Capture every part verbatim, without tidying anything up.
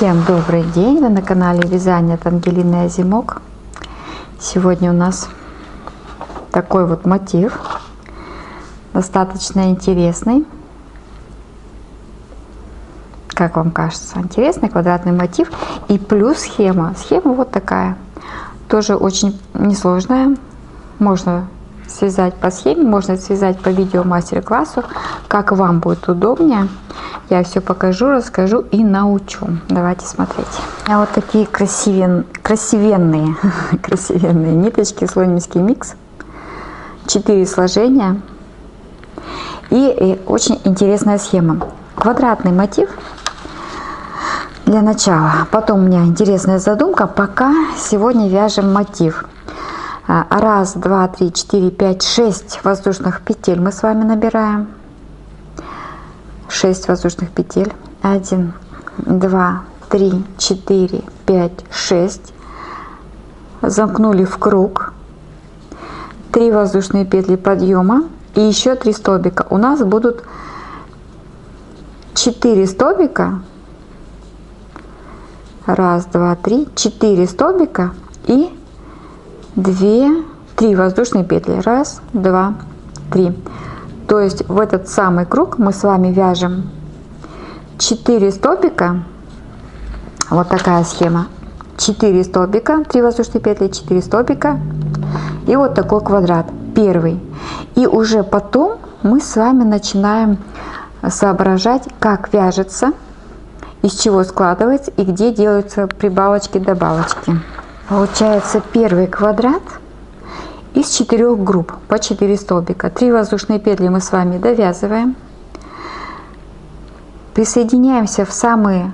Всем добрый день! Вы на канале Вязание от Ангелины Озимок. Сегодня у нас такой вот мотив, достаточно интересный. Как вам кажется, интересный квадратный мотив и плюс схема. Схема вот такая, тоже очень несложная. Можно связать по схеме, можно связать по видео мастер-классу, как вам будет удобнее. Я все покажу, расскажу и научу. Давайте смотреть. А вот такие красивен, красивенные, красивенные ниточки, слонимский микс, четыре сложения и, и очень интересная схема. Квадратный мотив для начала. Потом у меня интересная задумка. Пока сегодня вяжем мотив. Раз, два, три, четыре, пять, шесть воздушных петель мы с вами набираем. шесть воздушных петель. один, два, три, четыре, пять, шесть. Замкнули в круг. три воздушные петли подъема. И еще три столбика. У нас будут четыре столбика. раз, два, три, четыре столбика. И две, три воздушные петли. один, два, три. То есть в этот самый круг мы с вами вяжем четыре столбика. Вот такая схема. четыре столбика, три воздушные петли, четыре столбика. И вот такой квадрат. Первый. И уже потом мы с вами начинаем соображать, как вяжется, из чего складывается и где делаются прибавочки, добавочки. Получается первый квадрат из четырех групп по четыре столбика. три воздушные петли мы с вами довязываем. Присоединяемся в самый,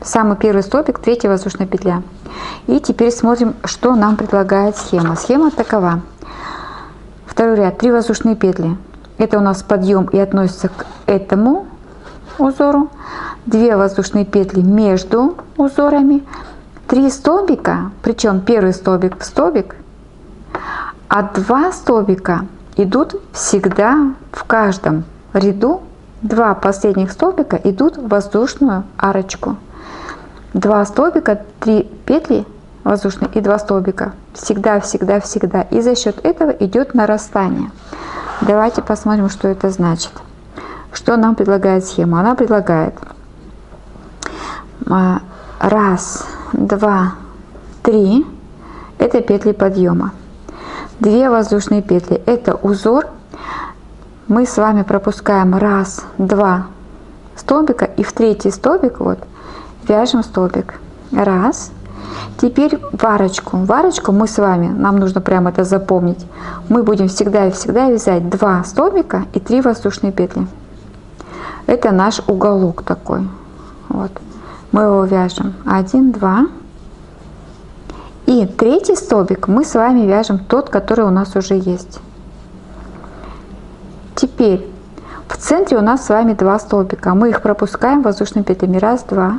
самый первый столбик, третья воздушная петля. И теперь смотрим, что нам предлагает схема. Схема такова. Второй ряд, три воздушные петли. Это у нас подъем и относится к этому узору. две воздушные петли между узорами. три столбика, причем первый столбик в столбик, а два столбика идут всегда в каждом ряду, два последних столбика идут в воздушную арочку. два столбика, три петли воздушные и два столбика. Всегда, всегда, всегда. И за счет этого идет нарастание. Давайте посмотрим, что это значит. Что нам предлагает схема? Она предлагает раз, два, три, это петли подъема, две воздушные петли, это узор, мы с вами пропускаем раз, два столбика и в третий столбик вот вяжем столбик, раз. Теперь в арочку, в арочку мы с вами, нам нужно прямо это запомнить, мы будем всегда и всегда вязать два столбика и три воздушные петли, это наш уголок такой, вот. Мы его вяжем один, два. И третий столбик мы с вами вяжем тот, который у нас уже есть. Теперь в центре у нас с вами два столбика. Мы их пропускаем воздушными петлями. Раз, два.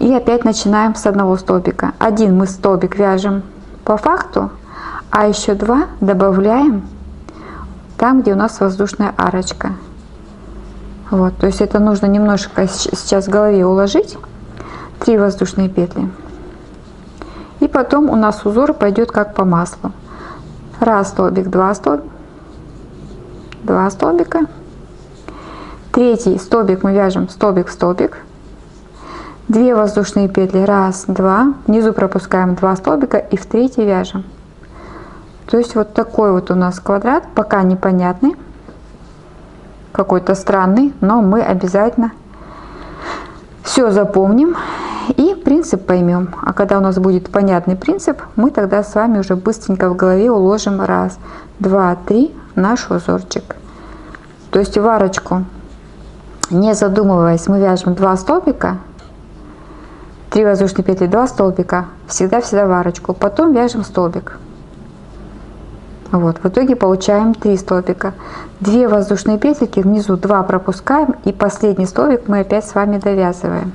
И опять начинаем с одного столбика. Один мы столбик вяжем по факту, а еще два добавляем там, где у нас воздушная арочка. Вот, то есть это нужно немножко сейчас в голове уложить. три воздушные петли. И потом у нас узор пойдет как по маслу. один столбик, два столбика, два столбика. Третий столбик мы вяжем столбик в столбик. две воздушные петли. один, два. Внизу пропускаем два столбика и в третий вяжем. То есть вот такой вот у нас квадрат, пока непонятный. Какой-то странный, но мы обязательно все запомним и принцип поймем. А когда у нас будет понятный принцип, мы тогда с вами уже быстренько в голове уложим раз, два, три наш узорчик. То есть в арочку, не задумываясь, мы вяжем два столбика, три воздушные петли, два столбика, всегда-всегда в арочку, потом вяжем столбик. Вот, в итоге получаем три столбика, две воздушные петельки, внизу два пропускаем и последний столбик мы опять с вами довязываем.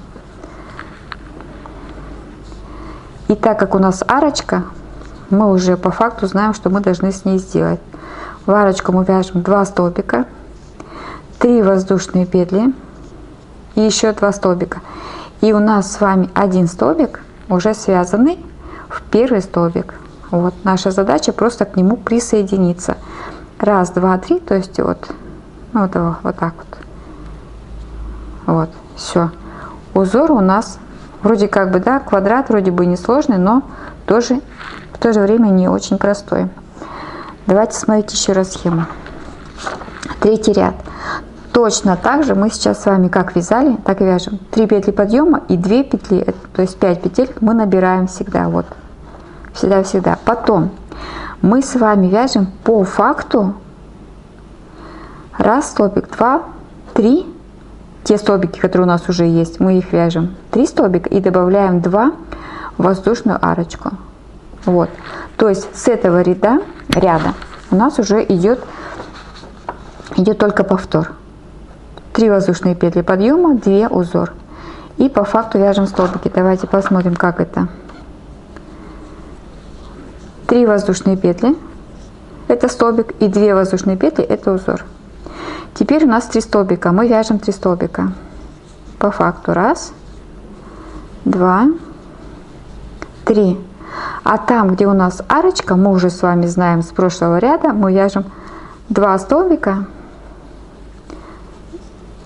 И так как у нас арочка, мы уже по факту знаем, что мы должны с ней сделать. В арочку мы вяжем два столбика, три воздушные петли и еще два столбика. И у нас с вами один столбик уже связанный в первый столбик. Вот наша задача просто к нему присоединиться. Раз, два, три, то есть вот, вот, вот так вот. Вот, все. Узор у нас вроде как бы, да, квадрат вроде бы несложный, но тоже в то же время не очень простой. Давайте смотреть еще раз схему. Третий ряд. Точно так же мы сейчас с вами как вязали, так и вяжем. три петли подъема и две петли, то есть пять петель мы набираем всегда. Вот. Всегда-всегда. Потом мы с вами вяжем по факту раз столбик, два, три. Те столбики, которые у нас уже есть, мы их вяжем три столбика и добавляем два воздушную арочку. Вот. То есть с этого ряда, ряда у нас уже идет, идет только повтор. три воздушные петли подъема, два узор. И по факту вяжем столбики. Давайте посмотрим, как это. три воздушные петли это столбик и два воздушные петли это узор. Теперь у нас три столбика. Мы вяжем три столбика. По факту раз, два, три. А там, где у нас арочка, мы уже с вами знаем с прошлого ряда, мы вяжем два столбика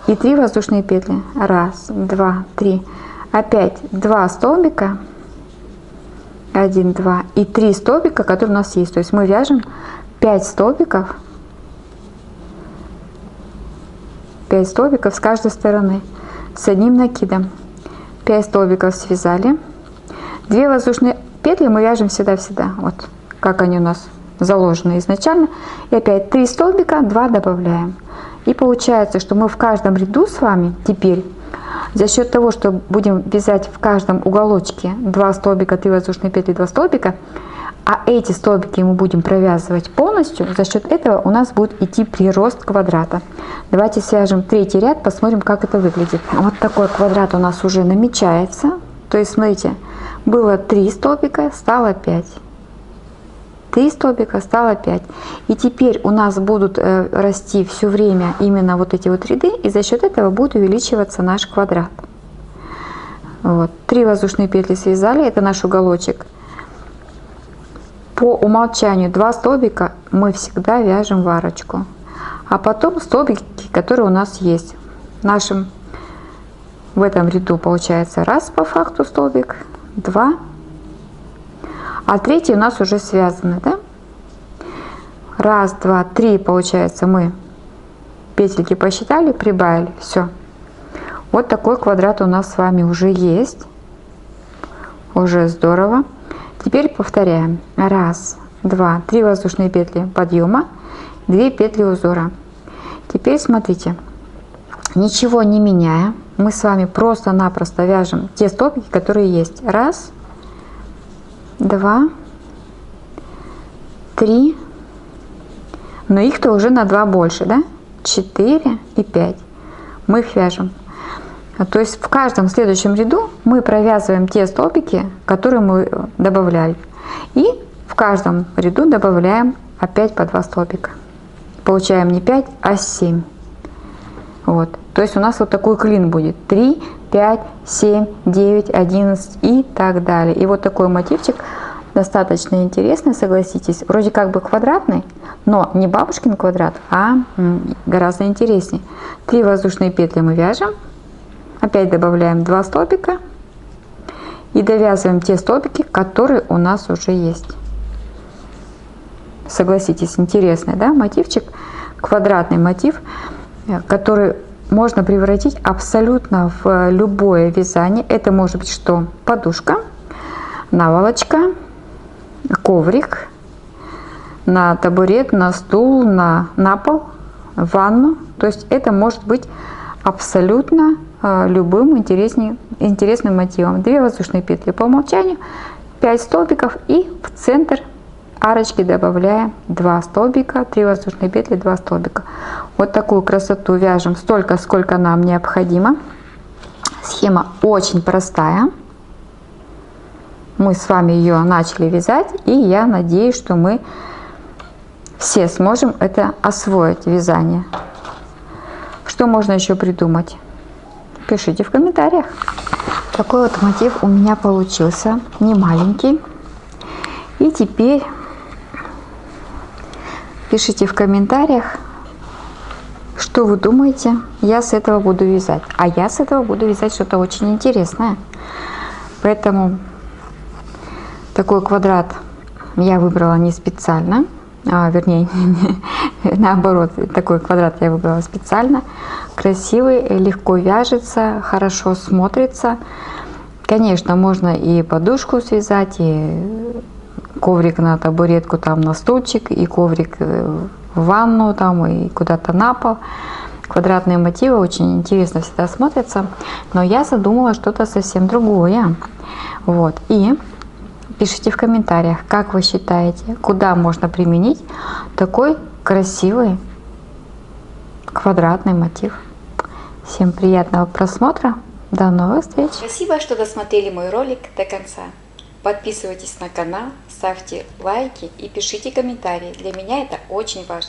и три воздушные петли. Раз, два, три. Опять два столбика. один, два и три столбика, которые у нас есть. То есть мы вяжем пять столбиков. пять столбиков с каждой стороны с одним накидом. пять столбиков связали. две воздушные петли мы вяжем всегда-всегда. Вот как они у нас заложены изначально. И опять три столбика, два добавляем. И получается, что мы в каждом ряду с вами теперь за счет того, что будем вязать в каждом уголочке два столбика, три воздушные петли, два столбика, а эти столбики мы будем провязывать полностью, за счет этого у нас будет идти прирост квадрата. Давайте свяжем третий ряд, посмотрим, как это выглядит. Вот такой квадрат у нас уже намечается. То есть, смотрите, было три столбика, стало пять. три столбика, стало пять. И теперь у нас будут э, расти все время именно вот эти вот ряды, и за счет этого будет увеличиваться наш квадрат. Вот. три воздушные петли связали, это наш уголочек. По умолчанию два столбика мы всегда вяжем в арочку. А потом столбики, которые у нас есть. В нашем, в этом ряду получается раз по факту столбик, два. А третий у нас уже связаны, да? Раз, два, три, получается, мы петельки посчитали, прибавили, все. Вот такой квадрат у нас с вами уже есть. Уже здорово. Теперь повторяем. Раз, два, три воздушные петли подъема, две петли узора. Теперь смотрите, ничего не меняя, мы с вами просто-напросто вяжем те столбики, которые есть. Раз, два, три, но их-то уже на два больше, да? четыре и пять. Мы их вяжем. То есть в каждом следующем ряду мы провязываем те столбики, которые мы добавляли. И в каждом ряду добавляем опять по два столбика. Получаем не пять, а семь. Вот. То есть у нас вот такой клин будет. три, пять, семь, девять, одиннадцать и так далее. И вот такой мотивчик достаточно интересный, согласитесь. Вроде как бы квадратный, но не бабушкин квадрат, а гораздо интереснее. три воздушные петли мы вяжем. Опять добавляем два столбика. И довязываем те столбики, которые у нас уже есть. Согласитесь, интересный, да, мотивчик. Квадратный мотив, который можно превратить абсолютно в любое вязание. Это может быть что? Подушка, наволочка, коврик, на табурет, на стул, на, на пол, ванну. То есть это может быть абсолютно любым интересным мотивом. две воздушные петли по умолчанию, пять столбиков и в центр арочки добавляем два столбика, три воздушные петли, два столбика. Вот такую красоту вяжем столько, сколько нам необходимо. Схема очень простая. Мы с вами ее начали вязать, и я надеюсь, что мы все сможем это освоить, вязание. Что можно еще придумать? Пишите в комментариях. такой вот мотив у меня получился, не маленький. И теперь пишите в комментариях, что вы думаете, я с этого буду вязать. А я с этого буду вязать что-то очень интересное. Поэтому такой квадрат я выбрала не специально. А, вернее, наоборот, такой квадрат я выбрала специально. Красивый, легко вяжется, хорошо смотрится. Конечно, можно и подушку связать, и коврик на табуретку, там на стульчик, и коврик в ванну, там, и куда-то на пол. Квадратные мотивы очень интересно всегда смотрятся. Но я задумала что-то совсем другое. Вот. И пишите в комментариях, как вы считаете, куда можно применить такой красивый квадратный мотив. Всем приятного просмотра. До новых встреч. Спасибо, что досмотрели мой ролик до конца. Подписывайтесь на канал, ставьте лайки и пишите комментарии. Для меня это очень важно.